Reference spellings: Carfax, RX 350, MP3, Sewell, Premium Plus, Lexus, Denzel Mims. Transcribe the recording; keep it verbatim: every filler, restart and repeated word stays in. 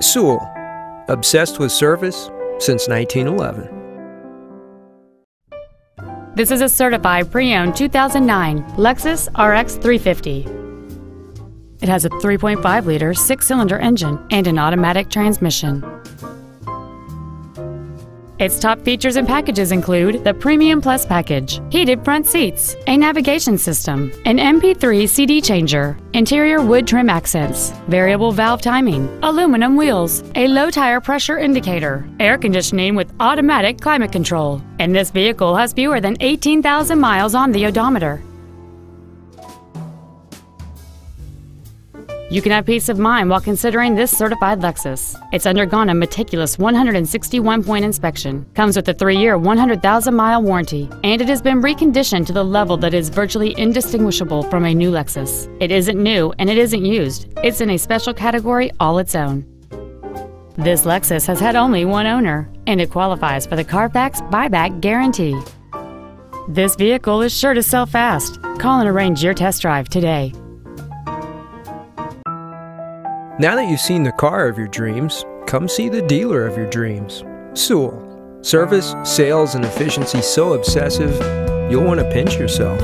Sewell, obsessed with service since nineteen eleven. This is a certified pre-owned two thousand nine Lexus R X three fifty. It has a three point five liter six-cylinder engine and an automatic transmission. Its top features and packages include the Premium Plus package, heated front seats, a navigation system, an M P three C D changer, interior wood trim accents, variable valve timing, aluminum wheels, a low tire pressure indicator, air conditioning with automatic climate control, and this vehicle has fewer than eighteen thousand miles on the odometer. You can have peace of mind while considering this certified Lexus. It's undergone a meticulous one hundred sixty-one point inspection, comes with a three year, one hundred thousand mile warranty, and it has been reconditioned to the level that is virtually indistinguishable from a new Lexus. It isn't new and it isn't used. It's in a special category all its own. This Lexus has had only one owner, and it qualifies for the Carfax buyback guarantee. This vehicle is sure to sell fast. Call and arrange your test drive today. Now that you've seen the car of your dreams, come see the dealer of your dreams. Sewell. Service, sales, and efficiency so obsessive, you'll want to pinch yourself.